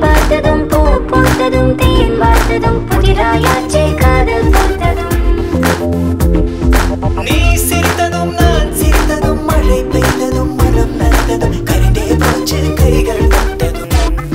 Bata dung tu, bata dung tin, bata dung putira ya.